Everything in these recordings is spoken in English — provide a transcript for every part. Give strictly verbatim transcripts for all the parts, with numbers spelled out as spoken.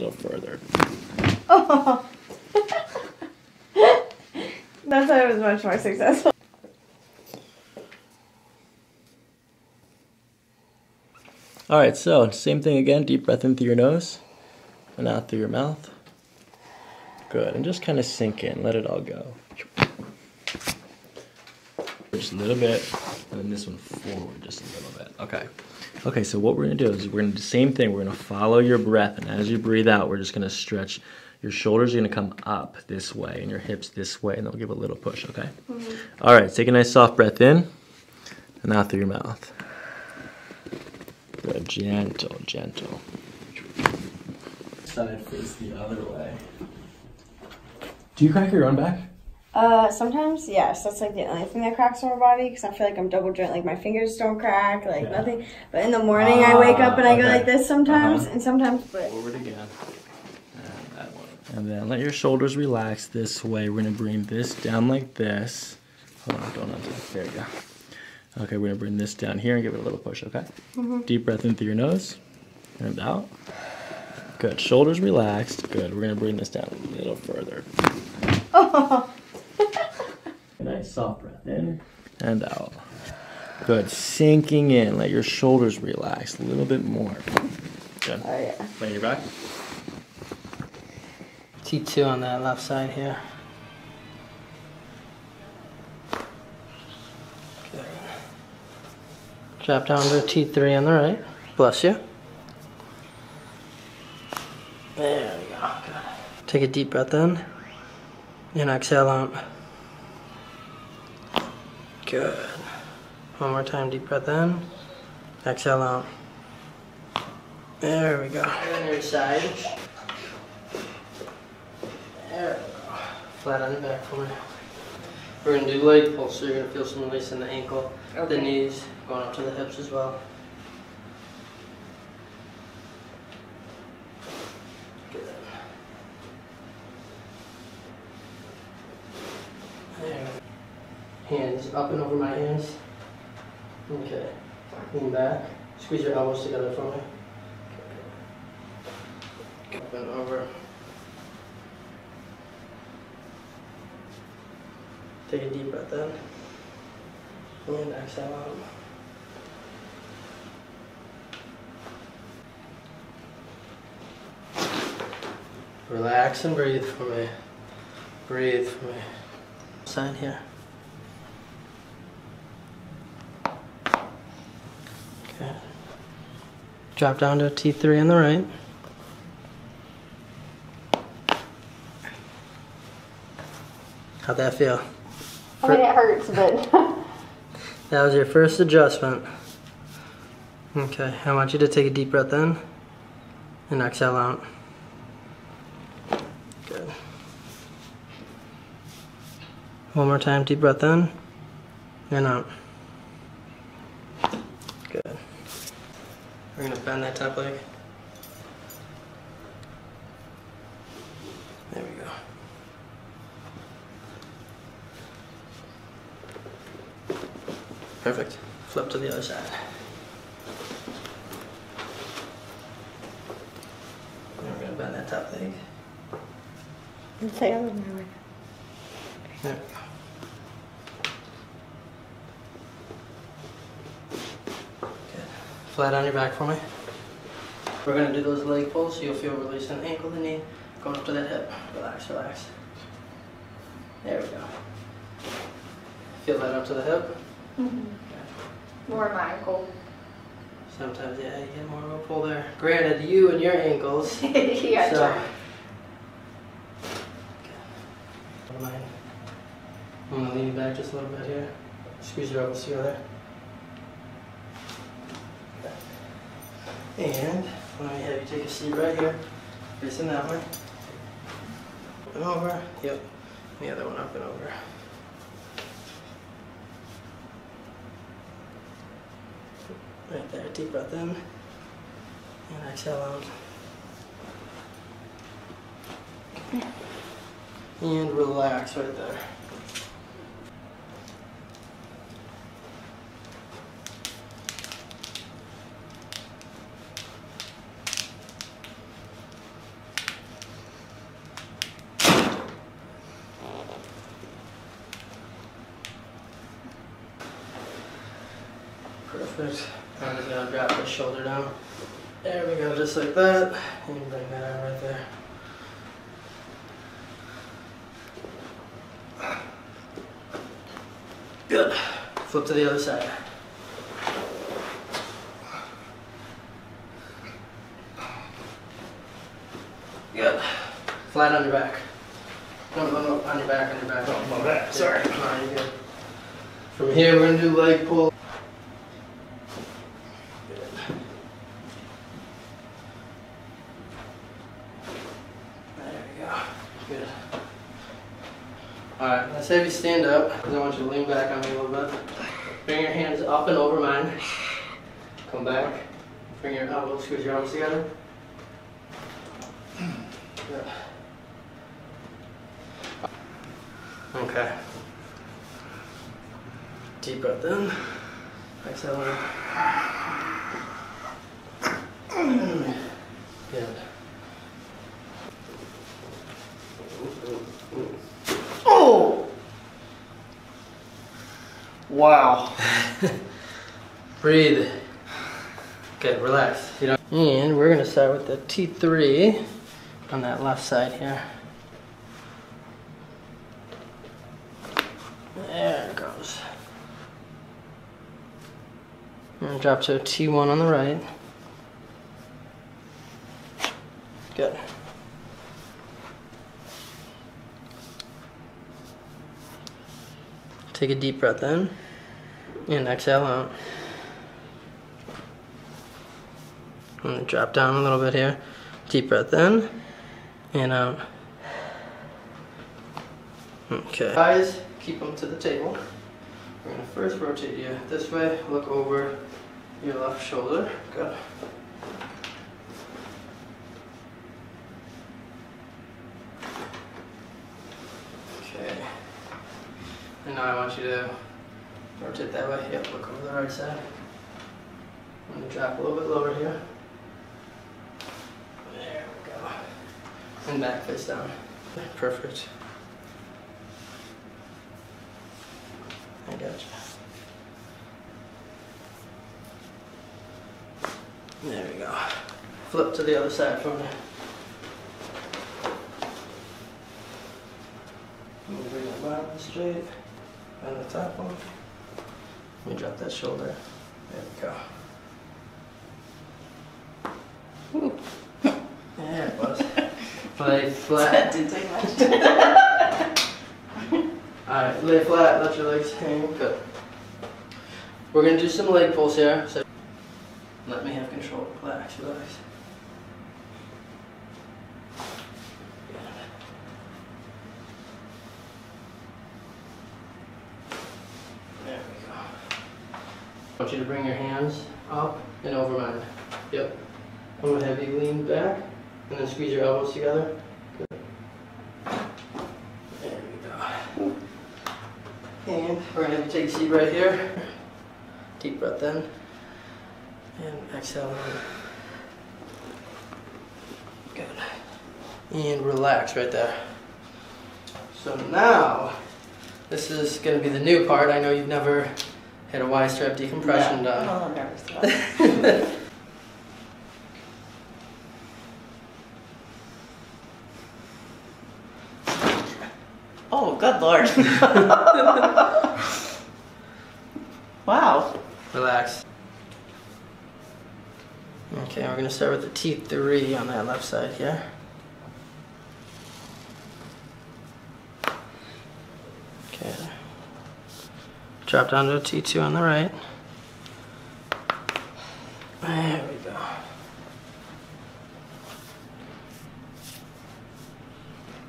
little further. Oh. That's how it was much more successful. All right, so same thing again, deep breath in through your nose and out through your mouth. Good, and just kind of sink in, let it all go. Just a little bit, and then this one forward just a little bit. Okay, okay, so what we're gonna do is we're gonna do the same thing. We're gonna follow your breath, and as you breathe out, we're just gonna stretch. Your shoulders are gonna come up this way, and your hips this way, and they'll give a little push, okay? Mm-hmm. All right, take a nice soft breath in, and out through your mouth. Good, gentle, gentle. Side face the other way. Do you crack your own back? Uh, sometimes, yes. That's like the only thing that cracks on my body, because I feel like I'm double joint, like my fingers don't crack, like yeah. nothing. But in the morning, ah, I wake up and I okay. go like this sometimes, uh-huh. and sometimes, but. Forward again. And that one. And then let your shoulders relax this way. We're gonna bring this down like this. Hold on, don't undo it. There you go. Okay, we're gonna bring this down here and give it a little push, okay? Mm-hmm. Deep breath in through your nose, and out. Good, shoulders relaxed. Good, we're gonna bring this down a little further. Oh. Nice soft breath in and out. Good, sinking in. Let your shoulders relax a little bit more. Good. Oh yeah. Lay your back. T two on that left side here. Good. Drop down to T three on the right. Bless you. There we go. Good. Take a deep breath in and exhale out. Good. One more time, deep breath in. Exhale out. There we go. On your side. There we go. Flat on the back for me. We're going to do leg pulls, so you're going to feel some release in the ankle, okay. the knees, going up to the hips as well. Good. There we go. Hands up and over my hands. Okay. Lean back. Squeeze your elbows together for me. Okay. Up and over. Take a deep breath in. And exhale out. Relax and breathe for me. Breathe for me. Sign here. Drop down to T three on the right. How'd that feel? I mean, it hurts, but... That was your first adjustment. Okay, I want you to take a deep breath in and exhale out. Good. One more time, deep breath in and out. Good. We're going to bend that top leg. There we go. Perfect. Flip to the other side. Now we're going to bend that top leg. It's the other one. There we go. Flat on your back for me. We're going to do those leg pulls so you'll feel released in the ankle, the knee, going up to that hip. Relax, relax. There we go. Feel that up to the hip? Mm-hmm. Okay. More of my ankle. Sometimes, yeah, you get more of a pull there. Granted, you and your ankles. Yeah, so. Okay. Never mind. I'm going to lean you back just a little bit here. Squeeze your elbows together. And I'm going to have you take a seat right here, facing that way. Up and over. Yep. And the other one up and over. Right there. Deep breath in. And exhale out. And relax right there. there's, I'm just going to drop this shoulder down. There we go, just like that. You can bring that out right there. Good. Flip to the other side. Good. Flat on your back. No, no, no, on your back, on your back. Oh, my back, sorry. No, you're good. From here, we're going to do leg pull. Alright, let's have you stand up, because I want you to lean back on me a little bit. Bring your hands up and over mine. Come back. Bring your elbows, squeeze your arms together. Good. Okay. Deep breath in. Exhale in. Good. Wow. Breathe. Good, relax. You know. And we're going to start with the T three on that left side here. There it goes. And drop to a T one on the right. Good. Take a deep breath in, and exhale out. I'm going to drop down a little bit here. Deep breath in, and out. Okay. Eyes, keep them to the table. We're going to first rotate you this way. Look over your left shoulder. Good. And now I want you to rotate that way. Yep, look over the right side. I'm going to drop a little bit lower here. There we go. And back face down. Perfect. I got you. There we go. Flip to the other side from there. I'm going to bring the bottom straight. On the top one. Let me drop that shoulder. There we go. Ooh. There it was. Play flat. That didn't take much. Alright, lay flat, let your legs hang. Good. We're going to do some leg pulls here. So let me have control. Relax, relax. I want you to bring your hands up and over mine. Yep. I'm going to have you lean back and then squeeze your elbows together. Good. There we go. And we're going to have you take a seat right here. Deep breath in. And exhale in. Good. And relax right there. So now, this is going to be the new part. I know you've never had a Y-strap decompression done. No, I'm nervous about it. Oh, good Lord. Wow. Relax. Okay, we're going to start with the T three on that left side here. Okay. Drop down to a T two on the right. There we go.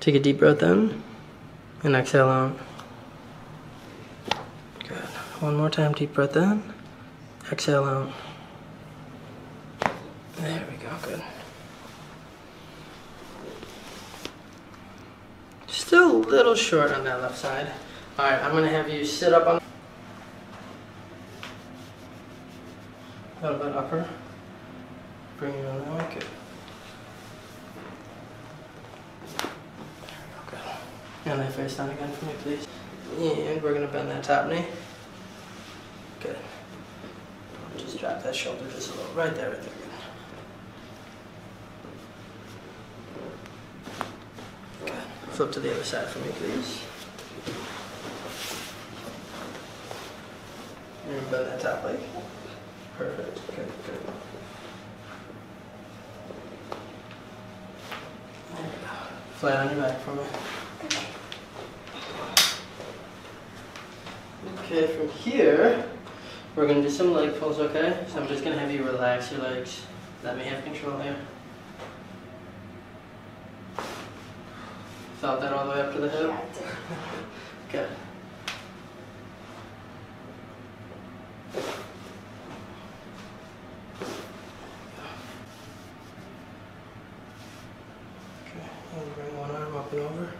Take a deep breath in and exhale out. Good. One more time, deep breath in, exhale out. There we go, good. Still a little short on that left side. All right, I'm gonna have you sit up on a little bit upper. Bring it on that way. Good. Okay. And lay face down again for me, please. And we're going to bend that top knee. Good. that shoulder just a little, right there, right there. Good. Flip to the other side for me, please. You're gonna bend that top leg. Perfect. Okay, good. There we go. Flat on your back for me. Okay, from here, we're going to do some leg pulls, okay? So I'm just going to have you relax your legs. Let me have control here. Felt that all the way up to the hip? Yeah, I did. Good. Okay, and bring one arm up and over,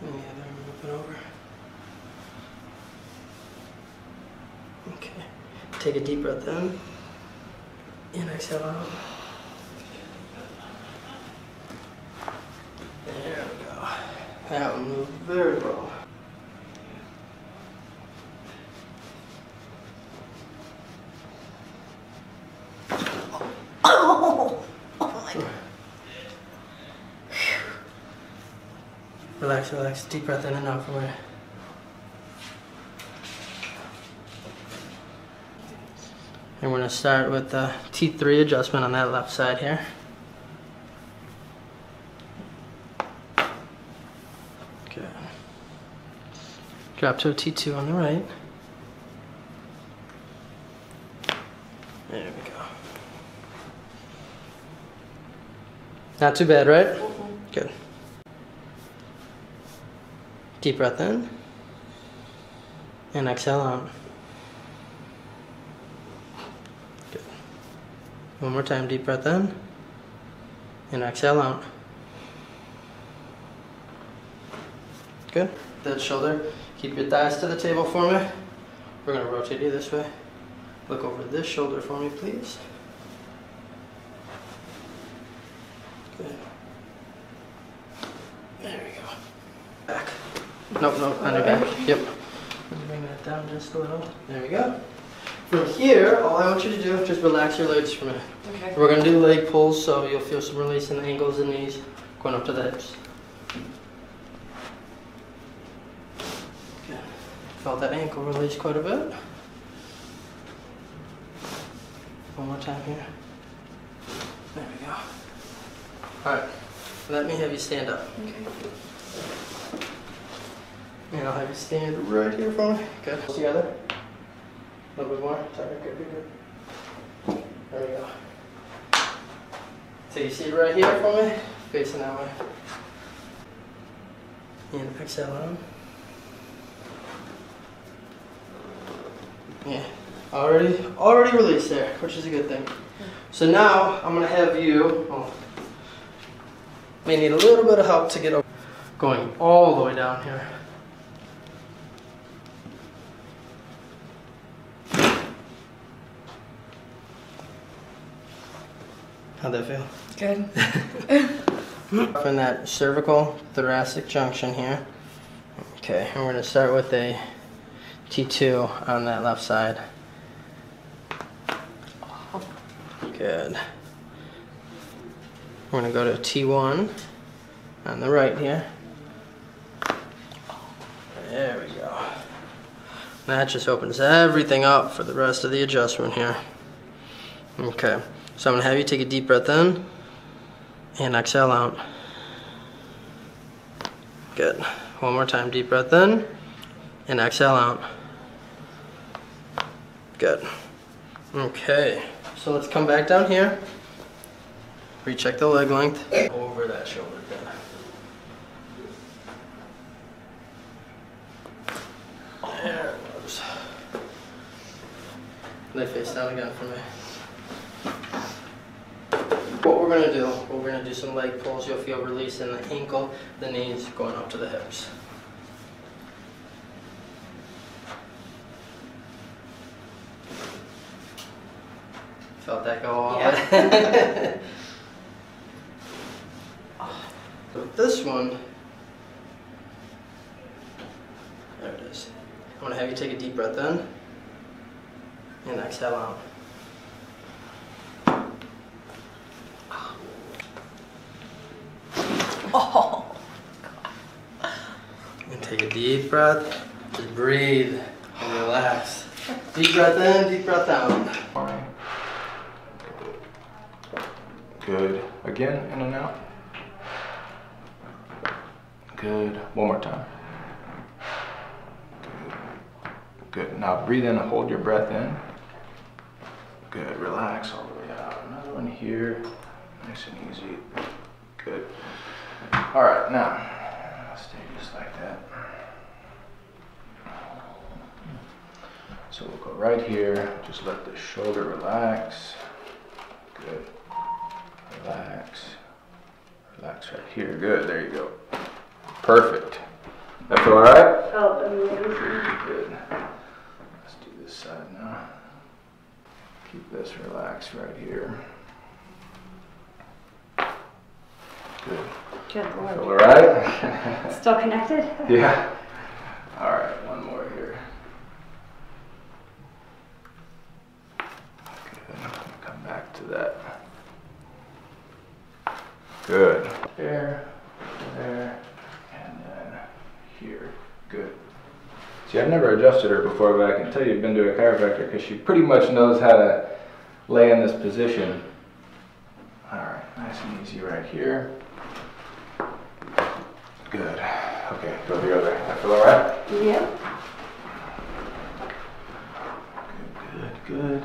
and the other arm up and over. Okay, take a deep breath in, and exhale out. There we go. That one moved very well. Oh, oh my God. Relax, relax, deep breath in and out from there. And we're going to start with the T three adjustment on that left side here. Okay. Drop to a T two on the right. There we go. Not too bad, right? Mm-hmm. Good. Deep breath in. And exhale out. One more time, deep breath in, and exhale out. Good. That shoulder, keep your thighs to the table for me. We're gonna rotate you this way. Look over this shoulder for me, please. Good. There we go. Back. Nope, nope, on your back. Yep. Bring that down just a little. There we go. From here, all I want you to do is just relax your legs for a minute. Okay. We're going to do leg pulls, so you'll feel some release in the ankles and knees, going up to the hips. Okay. Felt that ankle release quite a bit. One more time here. There we go. All right, let me have you stand up. Okay. And I'll have you stand right here for me. Good. Together. A little bit more. Sorry, good, good, good. There we go. Take your seat right here for me, facing that way. And exhale out. Yeah, already, already released there, which is a good thing. So now I'm gonna have you. Oh, may need a little bit of help to get over. Going all the way down here. How'd that feel? Good. From that cervical thoracic junction here. Okay, and we're going to start with a T two on that left side. Good. We're going to go to T one on the right here. There we go. That just opens everything up for the rest of the adjustment here. Okay. So I'm going to have you take a deep breath in and exhale out. Good. One more time, deep breath in and exhale out. Good. Okay. So let's come back down here. Recheck the leg length. Over that shoulder. There it goes. Lay face down again for me. What we're going to do, we're going to do some leg pulls. You'll feel release in the ankle, the knees, going up to the hips. Felt that go off? Yeah. With this one, there it is. I'm going to have you take a deep breath in and exhale out. Oh, God. Take a deep breath. Just breathe and relax. Deep breath in, deep breath out. Fine. Good. Again, in and out. Good. One more time. Good. Good. Now breathe in and hold your breath in. Good. Relax all the way out. Another one here. Nice and easy. Good. All right. Now, stay just like that. So we'll go right here. Just let the shoulder relax. Good. Relax. Relax right here. Good. There you go. Perfect. That feel all right? Oh, amazing. Good. Let's do this side now. Keep this relaxed right here. Good. Good Lord. Feel all right? Still connected? Yeah. All right, one more here. Good. I'm going to come back to that. Good. There, there, and then here. Good. See, I've never adjusted her before, but I can tell you've been to a chiropractor because she pretty much knows how to lay in this position. All right, nice and easy right here. Good. Okay, go the other. I feel all right? Yeah. Good, good, good.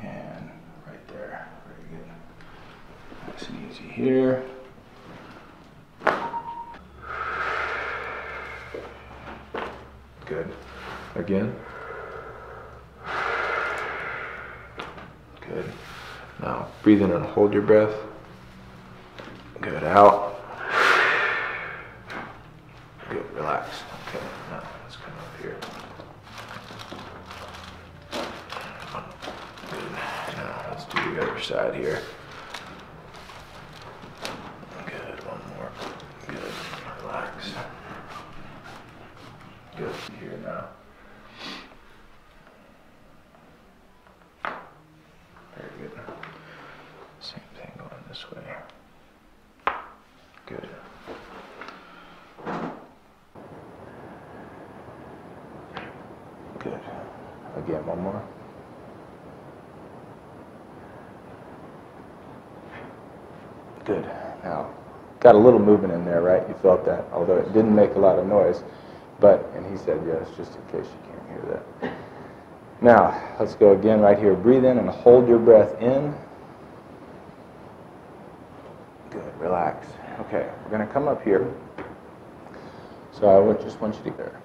And right there. Very good. Nice and easy here. Good. Again. Good. Now breathe in and hold your breath. Good. Out. Okay, now let's come up here. Good. Now let's do the other side here. Good. One more. Good. Relax. Good. Here now. Very good. Same thing going this way. Good. Good. Again, one more. Good. Now, got a little movement in there, right? You felt that, although it didn't make a lot of noise. But, and he said yes, just in case you can't hear that. Now, let's go again right here. Breathe in and hold your breath in. Good. Relax. Okay, we're going to come up here. So I would just want you to get there.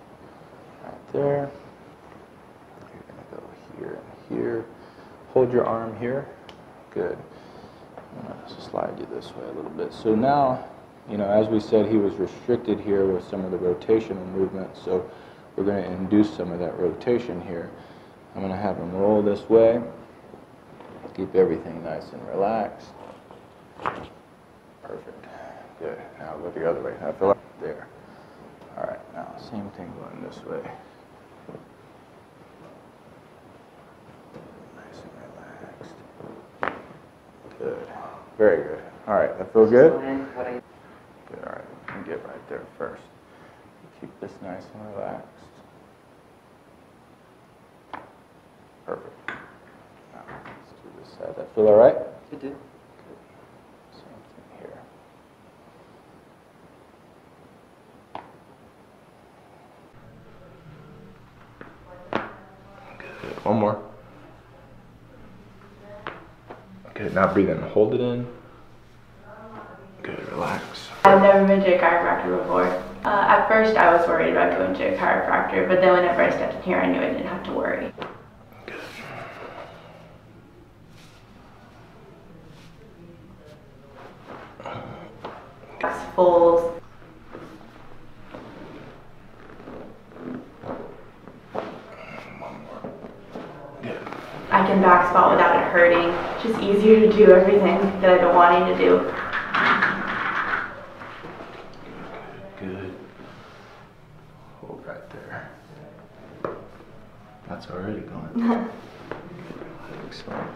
Right there. Here and here. Hold your arm here. Good. I'm going to slide you this way a little bit. So now, you know, as we said, he was restricted here with some of the rotation and movement, so we're going to induce some of that rotation here. I'm going to have him roll this way. Keep everything nice and relaxed. Perfect. Good. Now go the other way. Now fill up there. All right. Now, same thing going this way. Good. Very good. All right. That feel good? Good. All right. You can get right there first. Keep this nice and relaxed. Perfect. Now, let's do this side. That feel all right? It did. Good. Same thing here. Good. One more. Good, now breathe in and hold it in. Good, relax. I've never been to a chiropractor before. Uh, at first, I was worried about going to a chiropractor, but then whenever I stepped in here, I knew I didn't have to worry. Good. That's full. I can back spot without it hurting. It's just easier to do everything that I've been wanting to do. Good, good. Hold right there. That's already gone. Excellent.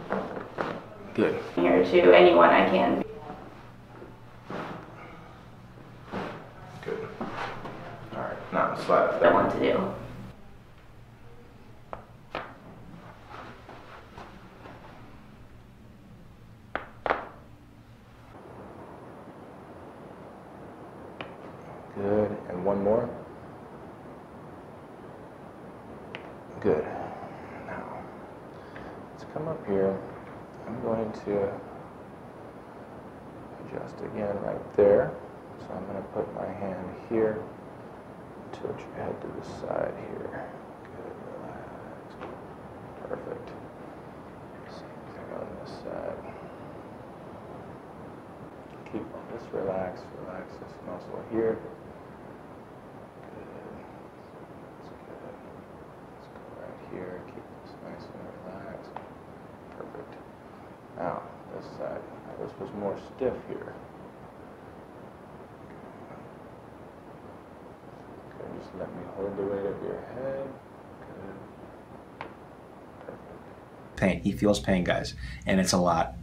Good. Here to anyone I can. what I want to do. Good, and one more. Good. Now, let's come up here. I'm going to adjust again right there. So I'm going to put my hand here, tilt your head to the side here. Good, relax. Perfect. Same thing on this side. Keep on this, relax, relax this muscle here. Here, keep this nice and relaxed. Perfect. Now, this side. Now, this was more stiff here. Okay, just let me hold the weight of your head. Good. Perfect. Pain. He feels pain, guys, and it's a lot.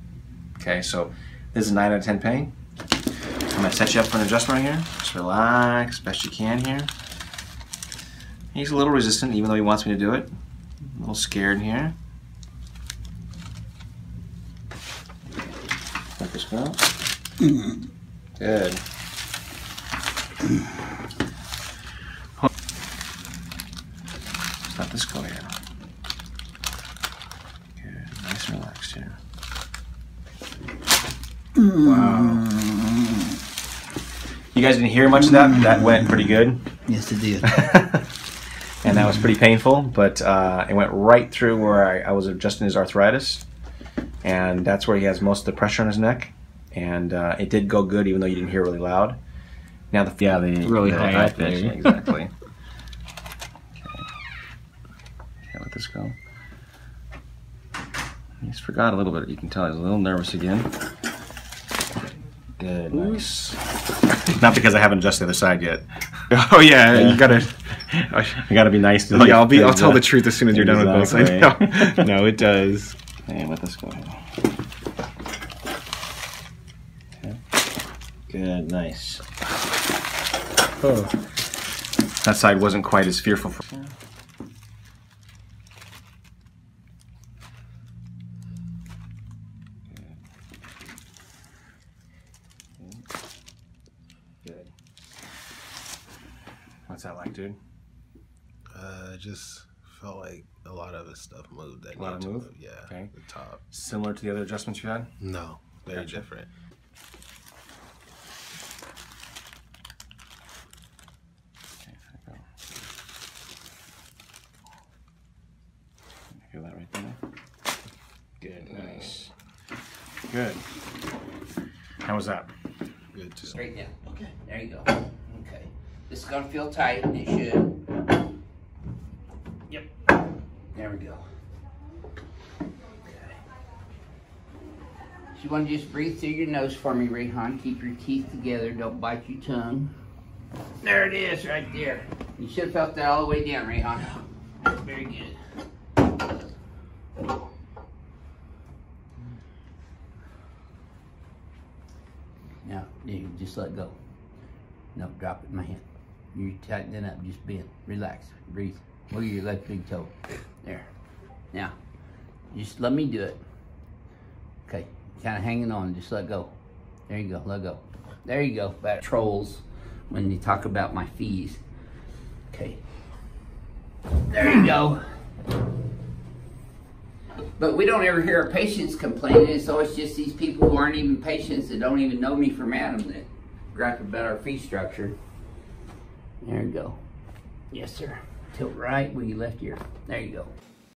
Okay, so this is nine out of ten pain. I'm going to set you up for an adjustment right here. Just relax best you can here. He's a little resistant, even though he wants me to do it. A little scared here. Let this go. Good. Just let this go here. Good. Nice and relaxed here. Wow. You guys didn't hear much of that, but that went pretty good. Yes, it did. And that was pretty painful, but uh, it went right through where I, I was adjusting his arthritis, and that's where he has most of the pressure on his neck. And uh, it did go good, even though you didn't hear really loud. Now the yeah, the really the high, high pitch, yeah, exactly. Okay. Okay, let this go. He's forgot a little bit. You can tell he's a little nervous again. Good, nice. Not because I haven't adjusted the other side yet. Oh yeah, yeah. You gotta. I gotta be nice to yeah, you. I'll be. I'll tell the truth as soon as you're done with both. I know. No, it does. Hey, let this go. Okay. Good, nice. Oh, that side wasn't quite as fearful. For Good. What's that like, dude? Uh, just felt like a lot of his stuff moved. That a lot of move? move? Yeah. Okay. The top. Similar to the other adjustments you had? No. Very gotcha. different. Okay, there we go. Feel that right there? Good. Nice. Good. How was that? Good, too. Straight down. Okay. There you go. Okay. This is going to feel tight, and it should. Yep. There we go. Okay. You want to just breathe through your nose for me, Rehan. Keep your teeth together. Don't bite your tongue. There it is, right there. You should have felt that all the way down, Rehan. That's very good. Now, you just let go. No, drop it in my hand. You tighten it up. Just bend. Relax. Breathe. Look at your left big toe. There. Now, just let me do it. Okay. Kind of hanging on. Just let go. There you go. Let go. There you go. Back trolls when you talk about my fees. Okay. There you go. But we don't ever hear our patients complaining. It's always just these people who aren't even patients that don't even know me from Adam that gripe about our fee structure. There you go. Yes, sir. Tilt right with your left ear. There you go.